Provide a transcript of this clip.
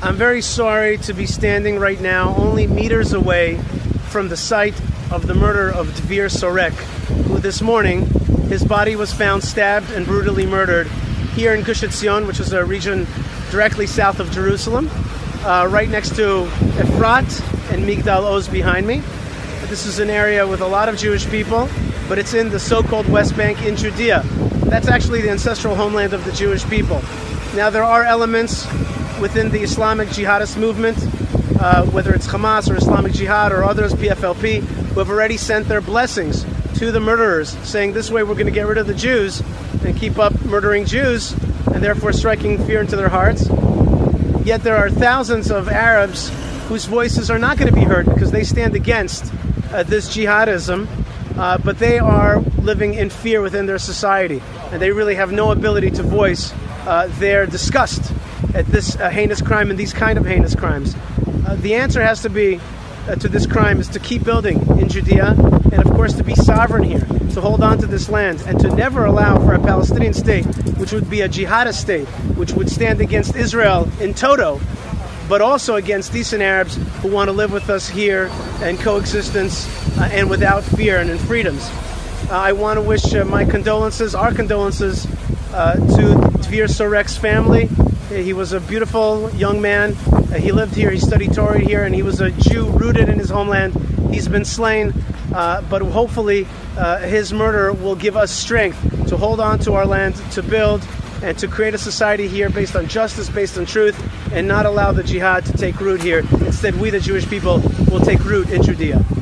I'm very sorry to be standing right now only meters away from the site of the murder of Dvir Sorek, who this morning, his body was found stabbed and brutally murdered here in Gush Etzion, which is a region directly south of Jerusalem, right next to Ephrat and Migdal Oz behind me. This is an area with a lot of Jewish people, but it's in the so-called West Bank in Judea. That's actually the ancestral homeland of the Jewish people. Now, there are elements within the Islamic jihadist movement, whether it's Hamas or Islamic Jihad or others, PFLP, who have already sent their blessings to the murderers, saying this way we're going to get rid of the Jews and keep up murdering Jews and therefore striking fear into their hearts. Yet there are thousands of Arabs whose voices are not going to be heard because they stand against this jihadism, but they are living in fear within their society, and they really have no ability to voice their disgust at this heinous crime and these kind of heinous crimes. The answer has to be to this crime is to keep building in Judea, and of course to be sovereign here, to hold on to this land, and to never allow for a Palestinian state which would be a jihadist state, which would stand against Israel in toto, but also against decent Arabs who want to live with us here and coexistence and without fear and in freedoms. I want to wish our condolences to Dvir Sorek's family. He was a beautiful young man. He lived here, he studied Torah here, and he was a Jew rooted in his homeland. He's been slain, but hopefully his murder will give us strength to hold on to our land, to build, and to create a society here based on justice, based on truth, and not allow the jihad to take root here. Instead, we, the Jewish people, will take root in Judea.